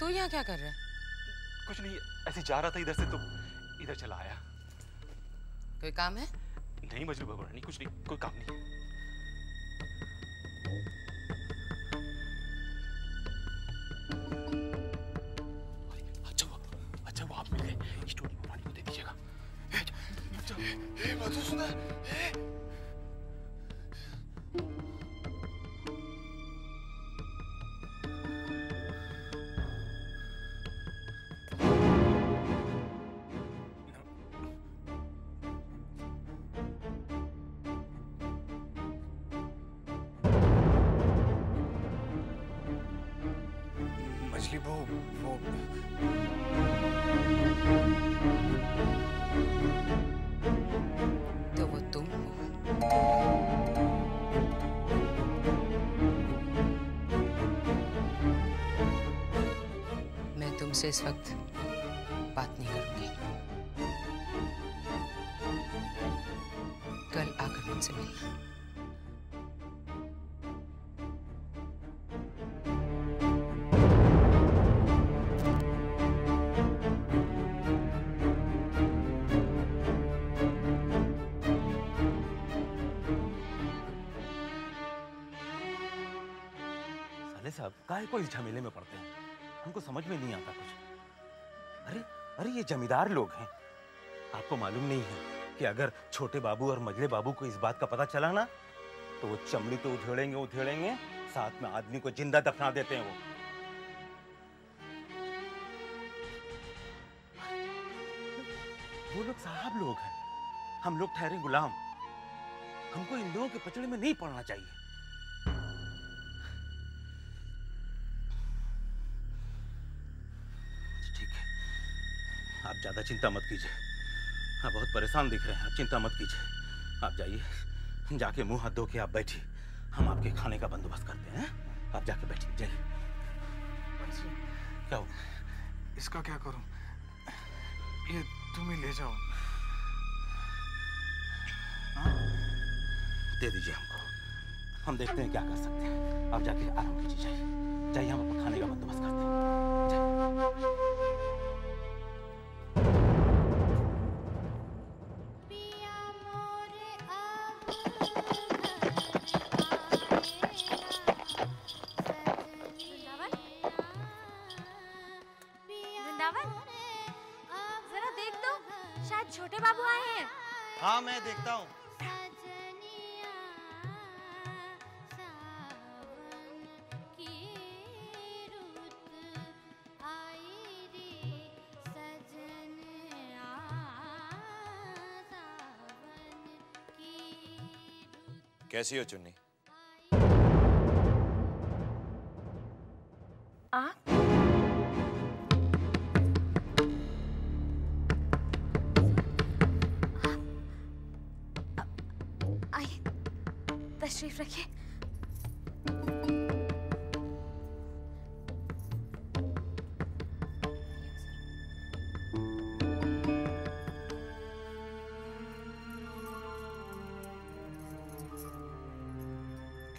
तू यहाँ क्या कर रहा है? कुछ नहीं, ऐसे जा रहा था इधर से तो इधर चला आया। कोई काम है? नहीं मजनू भगवानी, कुछ नहीं, कोई काम नहीं। अच्छा हुआ, अच्छा वो आप मिल गए। स्टोरी भगवानी को दे दीजिएगा। मधु सुना से इस वक्त बात नहीं करूंगी। कल आकर मुझसे मिलना। साले साहब काहे को इस झमेले में पड़ते हैं? हमको समझ में नहीं आता कुछ। अरे अरे ये जमींदार लोग हैं, आपको मालूम नहीं है कि अगर छोटे बाबू और मजले बाबू को इस बात का पता चला ना तो वो चमड़ी तो उधेड़ेंगे उधेड़ेंगे, साथ में आदमी को जिंदा दफना देते हैं। वो लोग साहब लोग हैं, हम लोग ठहरे गुलाम। हमको इन लोगों के पचड़े में नहीं पड़ना चाहिए। आप ज़्यादा चिंता मत कीजिए, आप बहुत परेशान दिख रहे हैं, आप चिंता मत कीजिए। आप जाइए, जाके मुंह हाथ धो के आप बैठिए, हम आपके खाने का बंदोबस्त करते हैं। आप जाके बैठिए, जाइए। क्या हुआ? इसका क्या करूं? ये तुम ही ले जाओ। हाँ? दे दीजिए हमको, हम देखते हैं क्या कर सकते हैं। आप जाके आराम कीजिए, जाइए जाइए, हम आपको खाने का बंदोबस्त करते हैं। हाँ मैं देखता हूँ। कैसी हो चुन्नी? तशरीफ रखिए। क्या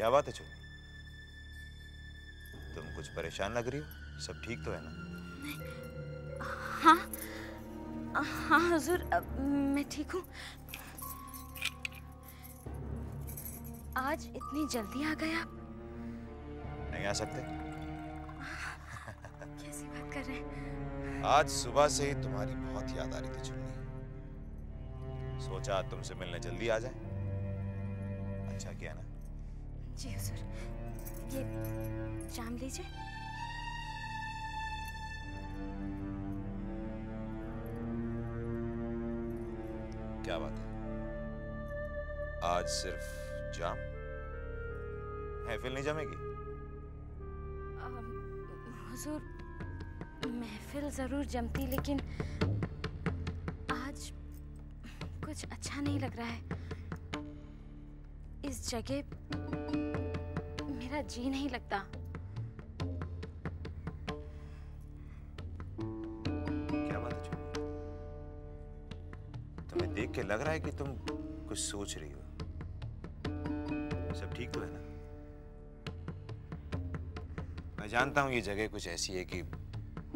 बात है चुन्नी, तुम कुछ परेशान लग रही हो? सब ठीक तो है ना? नहीं। हाँ हाँ हुजूर, मैं ठीक हूँ। आज इतनी जल्दी आ गए आप? नहीं आ सकते। कैसी बात कर रहे हैं? आज सुबह से ही तुम्हारी बहुत याद आ रही थी चुन्नी, सोचा तुमसे मिलने जल्दी आ जाए। अच्छा किया ना? जी हुजूर, ये जाम लीजिए। क्या बात है, आज सिर्फ जाम? महफिल नहीं जमेगी? हुजूर महफिल जरूर जमती, लेकिन आज कुछ अच्छा नहीं लग रहा है। इस जगह मेरा जी नहीं लगता। क्या बात है चुन्नी, तुम्हें देख के लग रहा है कि तुम कुछ सोच रही हो। सब ठीक तो है ना? मैं जानता हूं ये जगह कुछ ऐसी है कि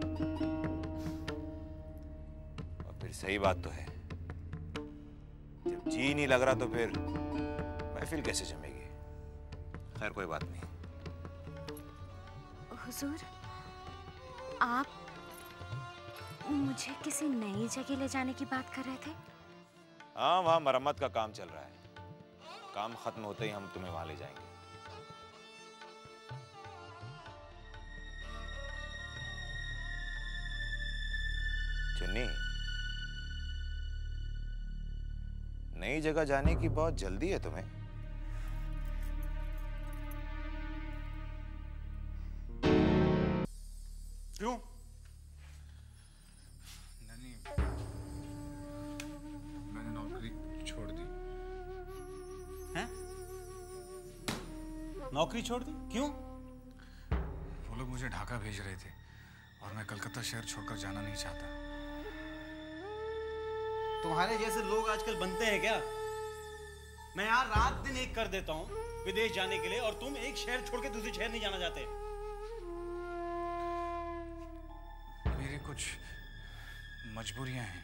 और फिर सही बात तो है, जब जी नहीं लग रहा तो फिर महफिल कैसे जमेगी। खैर कोई बात नहीं। हुजूर, आप मुझे किसी नई जगह ले जाने की बात कर रहे थे? हाँ, वहाँ मरम्मत का काम चल रहा है। काम खत्म होते ही हम तुम्हें वहां ले जाएंगे। चुन्नी, नई जगह जाने की बहुत जल्दी है तुम्हें। क्यों? नौकरी छोड़ दी? क्यों? वो लोग मुझे ढाका भेज रहे थे और मैं कलकत्ता शहर छोड़कर जाना नहीं चाहता। तुम्हारे जैसे लोग आजकल बनते हैं क्या? मैं यहाँ रात दिन एक कर देता हूँ विदेश जाने के लिए, और तुम एक शहर छोड़ के दूसरे शहर नहीं जाना चाहते। मेरे कुछ मजबूरियां हैं।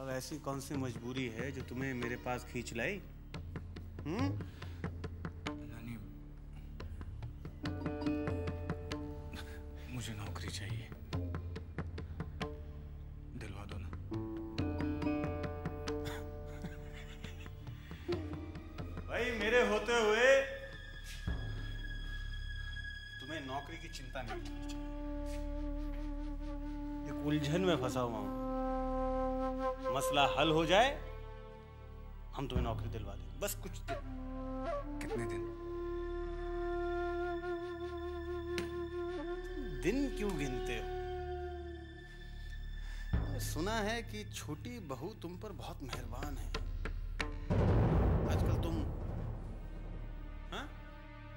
अब ऐसी कौन सी मजबूरी है जो तुम्हें मेरे पास खींच लाई? नानी, मुझे नौकरी चाहिए, दिलवा दो ना। भाई मेरे होते हुए तुम्हें नौकरी की चिंता नहीं करनी चाहिए। एक उलझन में फंसा हुआ हूं, मसला हल हो जाए हम तुम्हें नौकरी दिलवा देंगे। बस कुछ दिन। कितने दिन? दिन क्यों गिनते हो? सुना है कि छोटी बहू तुम पर बहुत मेहरबान है। आजकल तुम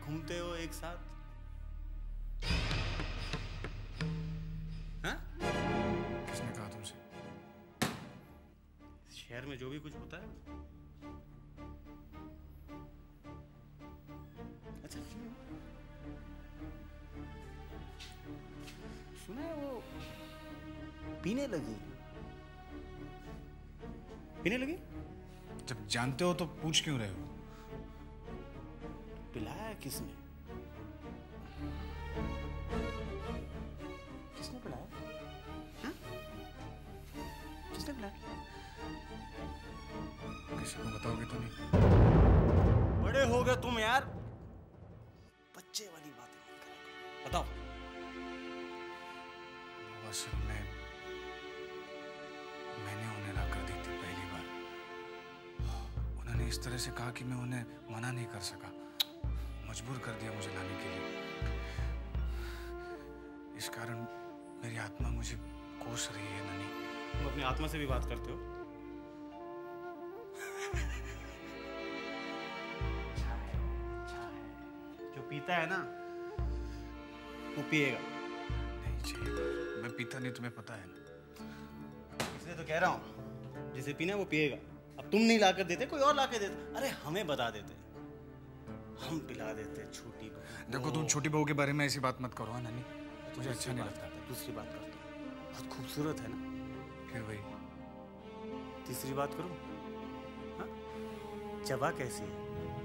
घूमते हो एक साथ। शहर में जो भी कुछ होता है। अच्छा सुना है वो पीने लगी। जब जानते हो तो पूछ क्यों रहे हो? पिलाया किसने? बताओगे तो नहीं? बड़े हो गए तुम यार, बच्चे वाली बातें मत करो। बताओ। असल में मैंने उन्हें ला कर दी थी पहली बार। उन्होंने इस तरह से कहा कि मैं उन्हें मना नहीं कर सका, मजबूर कर दिया मुझे लाने के लिए। इस कारण मेरी आत्मा मुझे कोस रही है नानी। तुम अपनी आत्मा से भी बात करते हो? पीता है ना वो पिएगा। नहीं चाहिए, मैं पीता नहीं, तुम्हें पता है ना। इसलिए तो कह रहा हूँ, जिसे पीना है वो पिएगा। अब तुम नहीं ला कर देते, कोई और ला के देते। अरे हमें बता देते, हम पिला देते। छोटी बहू, देखो तुम छोटी बहू के बारे में ऐसी बात मत करो नानी, मुझे अच्छा नहीं लगता। दूसरी बात करता हूँ, बहुत खूबसूरत है ना। फिर वही तीसरी बात करो। जबा कैसी है?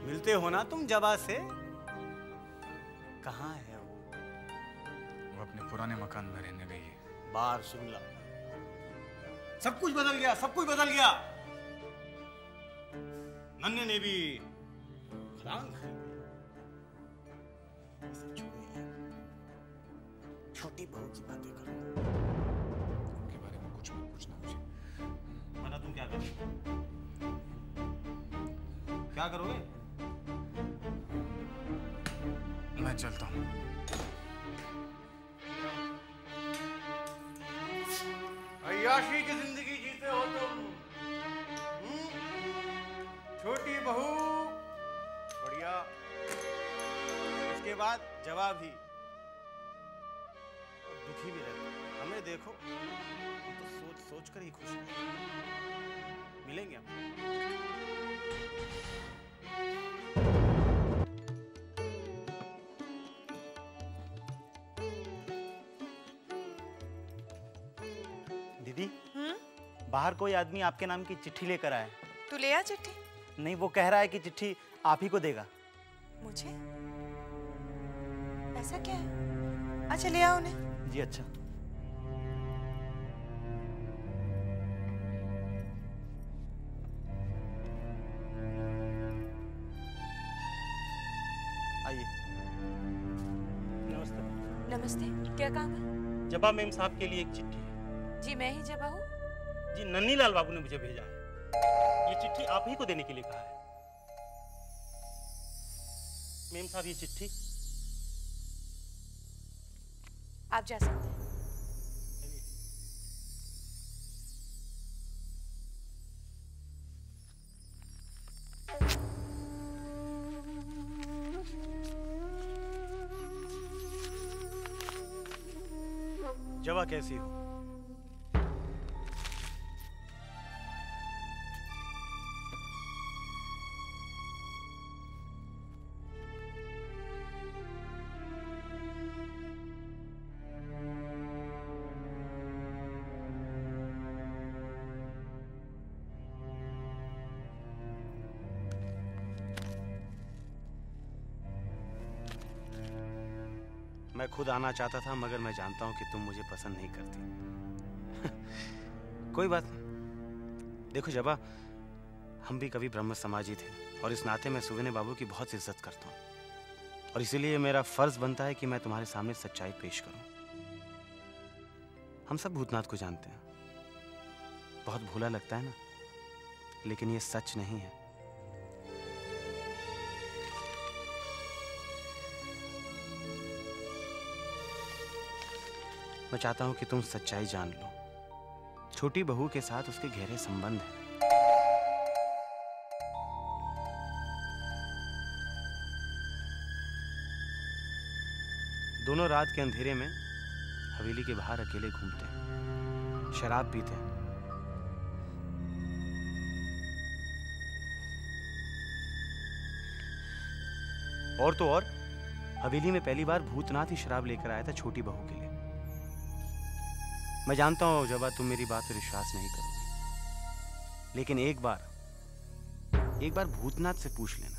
मिलते हो ना तुम जबा से? कहाँ है वो अपने पुराने मकान में रहने गई है, बाहर शिमला। सब कुछ बदल गया, सब कुछ बदल गया। नन्हे ने भी खदान खरीदी। छोटी बहू की बातें करो, उनके बारे में कुछ मत पूछना मुझे। मना तुम क्या करोगे? क्या करोगे? मैं चलता हूँ। अय्याशी की जिंदगी जीते हो तुम। छोटी बहू बढ़िया, उसके बाद जवाब ही और दुखी भी रहता। हमें देखो तो सोच सोच कर ही खुश है। मिलेंगे हम। दीदी बाहर कोई आदमी आपके नाम की चिट्ठी लेकर आया। तू ले आ चिट्ठी? नहीं, वो कह रहा है कि चिट्ठी आप ही को देगा। मुझे? ऐसा क्या है? अच्छा ले आओ उन्हें। जी अच्छा। आइए। नमस्ते। नमस्ते। क्या काम है? जबा मेम साहब के लिए एक चिट्ठी है। जी मैं ही जबा हूँ। जी नन्ही लाल बाबू ने मुझे भेजा है, ये चिट्ठी आप ही को देने के लिए कहा है। मेम साहब ये चिट्ठी आप जा सकते हैं। जवा कैसी हो? मैं खुद आना चाहता था मगर मैं जानता हूं कि तुम मुझे पसंद नहीं करती। कोई बात नहीं। देखो जबा, हम भी कभी ब्रह्म समाजी थे और इस नाते मैं सुगने बाबू की बहुत इज्जत करता हूं और इसीलिए मेरा फर्ज बनता है कि मैं तुम्हारे सामने सच्चाई पेश करूं। हम सब भूतनाथ को जानते हैं, बहुत भोला लगता है ना, लेकिन ये सच नहीं है। मैं चाहता हूं कि तुम सच्चाई जान लो। छोटी बहू के साथ उसके गहरे संबंध हैं। दोनों रात के अंधेरे में हवेली के बाहर अकेले घूमते हैं, शराब पीते हैं। और तो और हवेली में पहली बार भूतनाथ ही शराब लेकर आया था छोटी बहू के लिए। मैं जानता हूं जब तुम मेरी बात पर विश्वास नहीं करोगी, लेकिन एक बार भूतनाथ से पूछ लेना,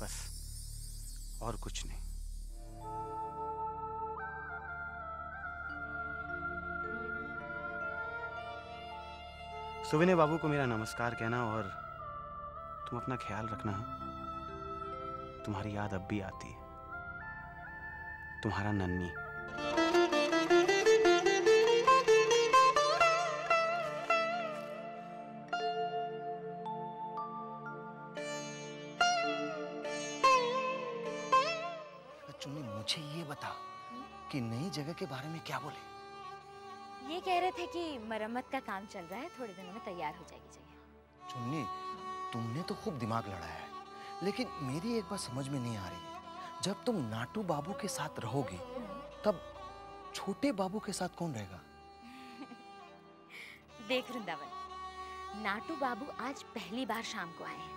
बस और कुछ नहीं। सुविनय बाबू को मेरा नमस्कार कहना और तुम अपना ख्याल रखना है। तुम्हारी याद अब भी आती है। तुम्हारा नन्नी। कि नई जगह के बारे में क्या बोले? ये कह रहे थे कि मरम्मत का काम चल रहा है, थोड़े दिनों में तैयार हो जाएगी जगह। चुन्नी, तुमने तो खूब दिमाग लड़ाया है, लेकिन मेरी एक बात समझ में नहीं आ रही। जब तुम नाटू बाबू के साथ रहोगी, तब छोटे बाबू के साथ कौन रहेगा? देख वृंदावन, नाटू बाबू आज पहली बार शाम को आए हैं।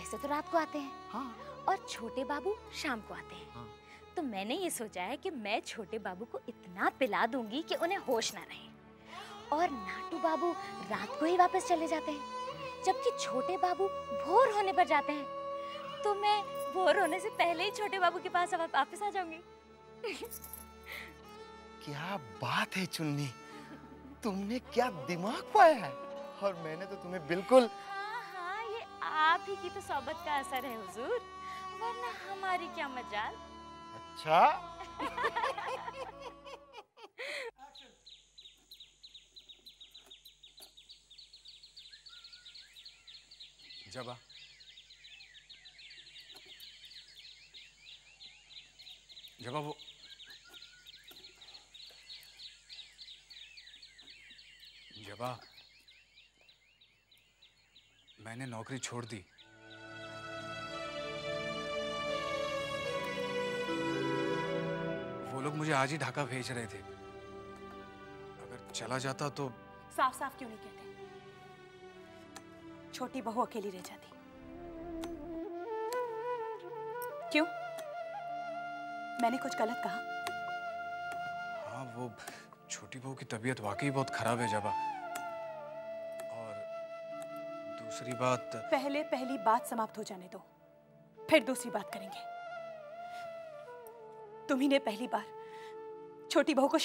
वैसे तो रात को आते हैं। हाँ। और छोटे बाबू शाम को आते हैं। हाँ। तो मैंने ये सोचा है कि मैं छोटे बाबू को इतना पिला दूंगी कि उन्हें होश ना रहे, और नाटू बाबू रात को ही वापस चले जाते हैं, जबकि छोटे बाबू भोर होने पर जाते हैं। तो मैं भोर होने से पहले ही छोटे बाबू के पास वापस आ जाऊंगी। क्या बात है चुन्नी, तुमने क्या दिमाग पाया है, और मैंने तो तुम्हें बिल्कुल। हाँ हाँ, ये आप ही की तो सोबत का असर है हुजूर, वरना हमारी क्या मजाल। अच्छा। जबा, जबा वो जबा, मैंने नौकरी छोड़ दी। लोग मुझे आज ही ढाका भेज रहे थे, अगर चला जाता तो। साफ साफ क्यों नहीं कहते? छोटी बहू अकेली रह जाती। क्यों, मैंने कुछ गलत कहा? हाँ, वो छोटी बहू की तबीयत वाकई बहुत खराब है जाबा। और दूसरी बात, पहले पहली बात समाप्त हो जाने दो, फिर दूसरी बात करेंगे। तुम्ही ने पहली बार छोटी बहू को